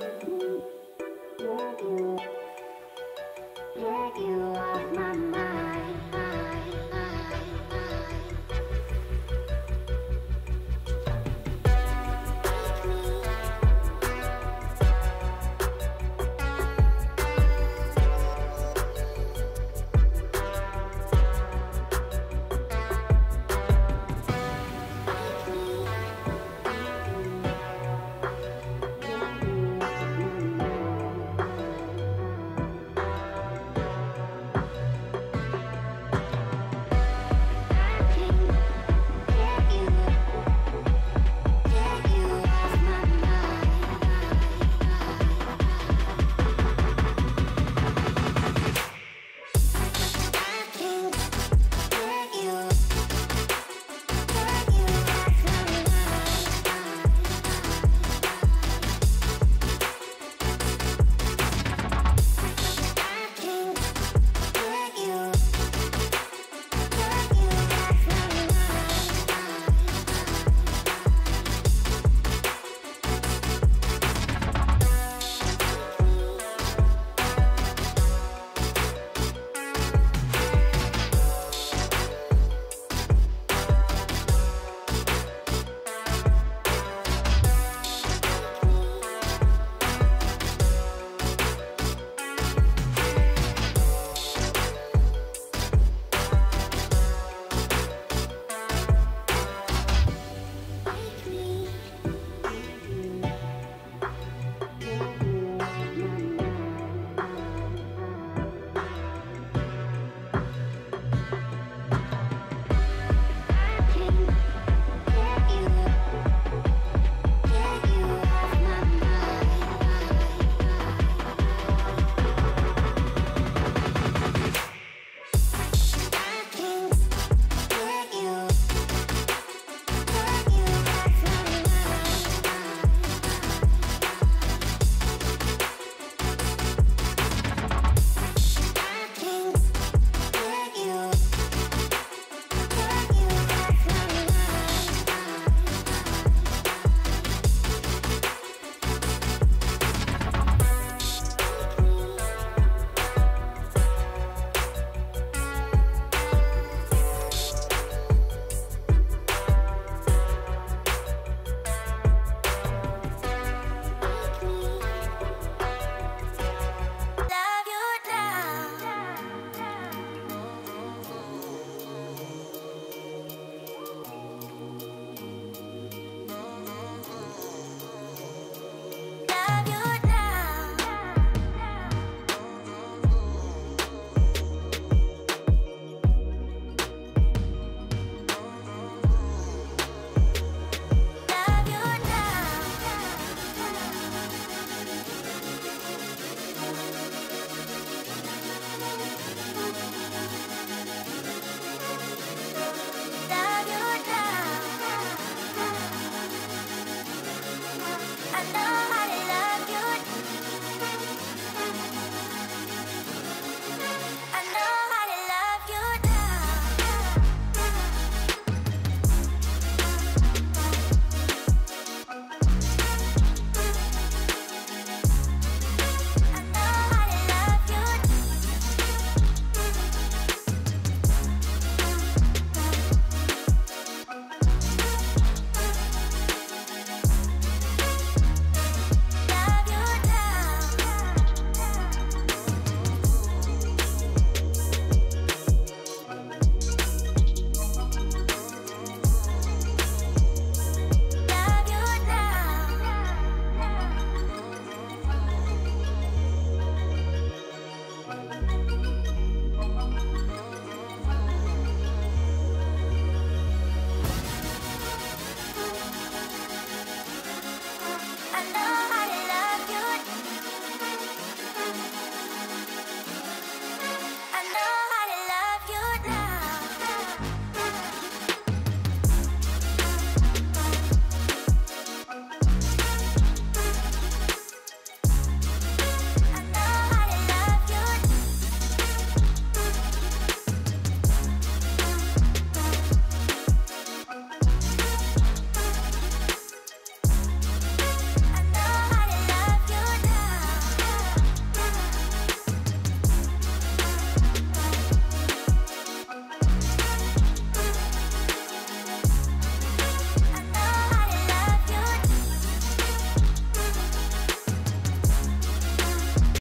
Give you up my mind.